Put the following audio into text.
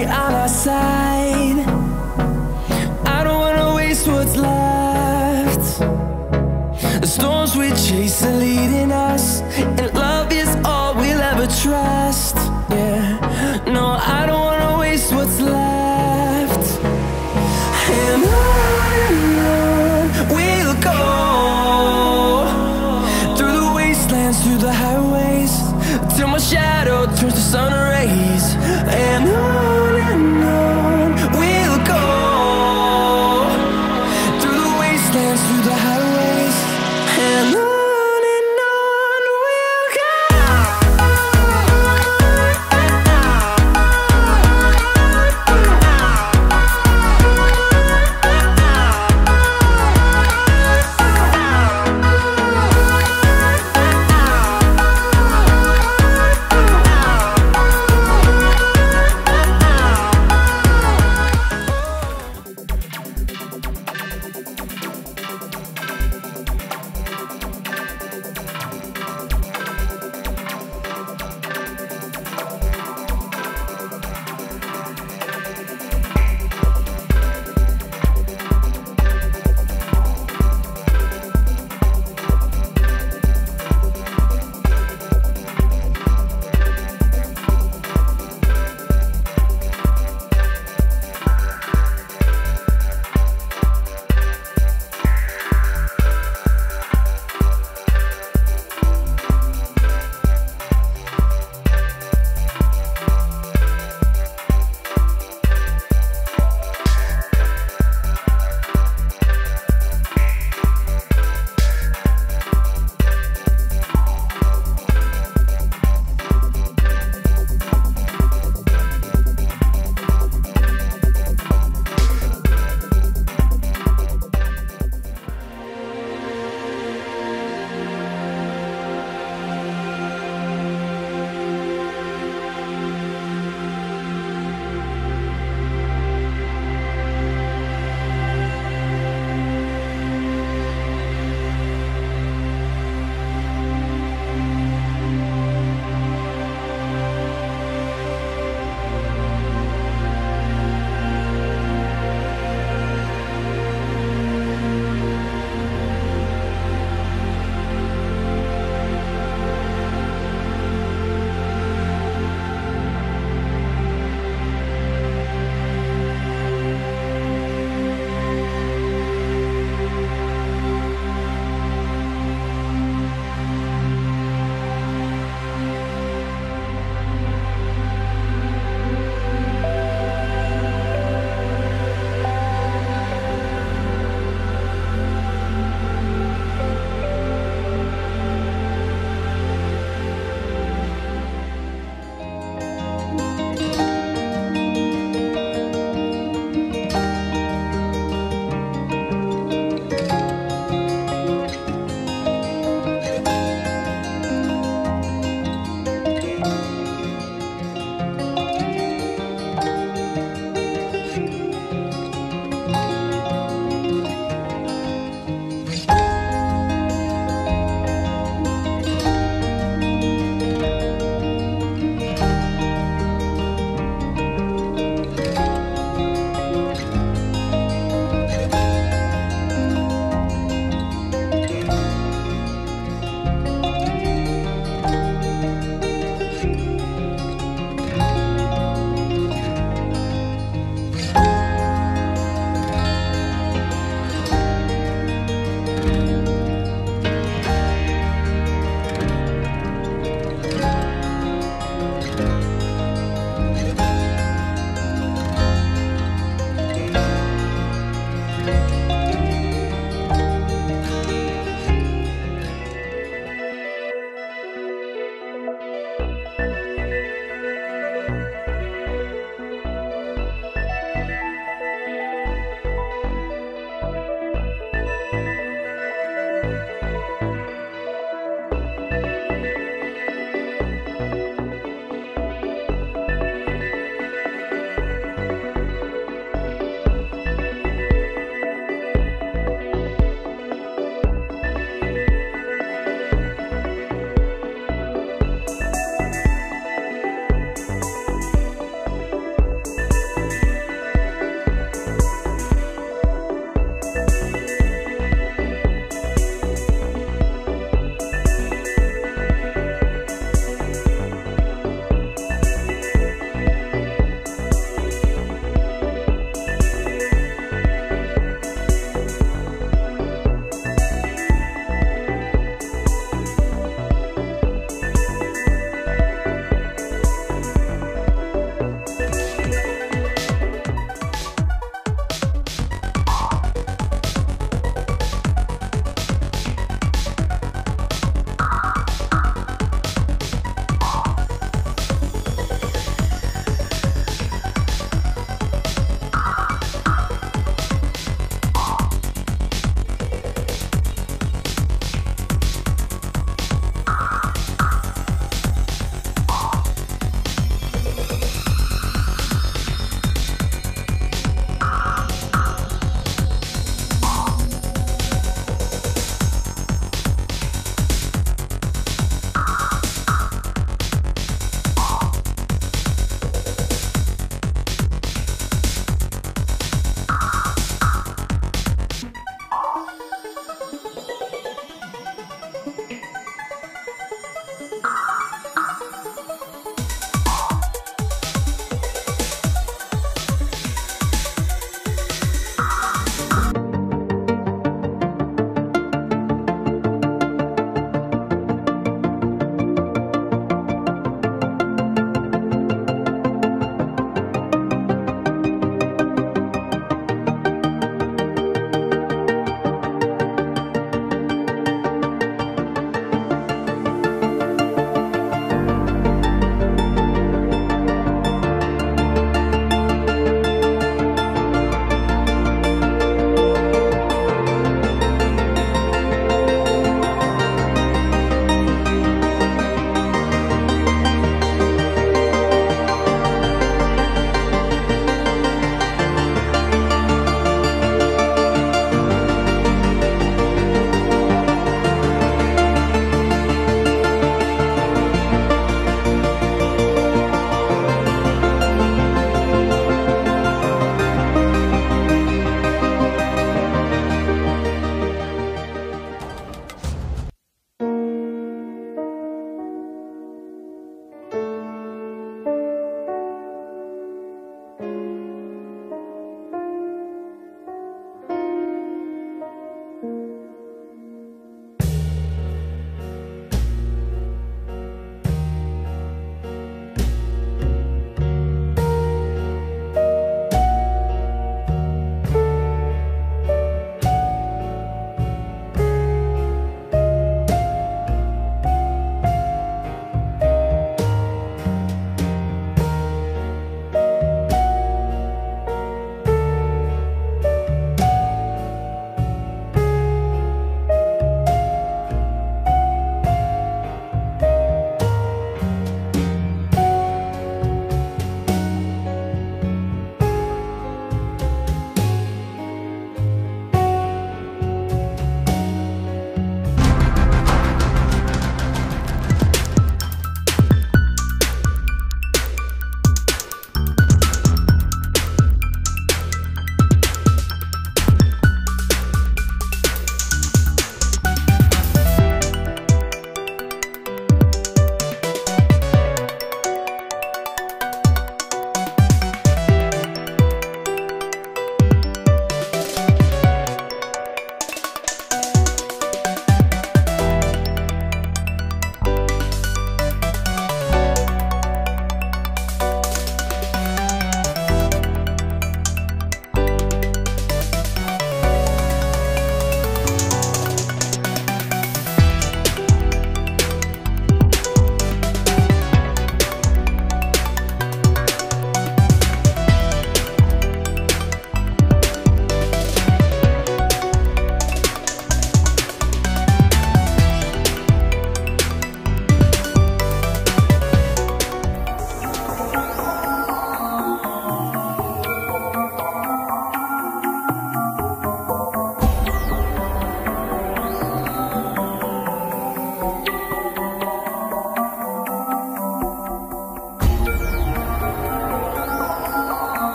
be on our side. I don't wanna waste what's left. The storms we chase are leading us.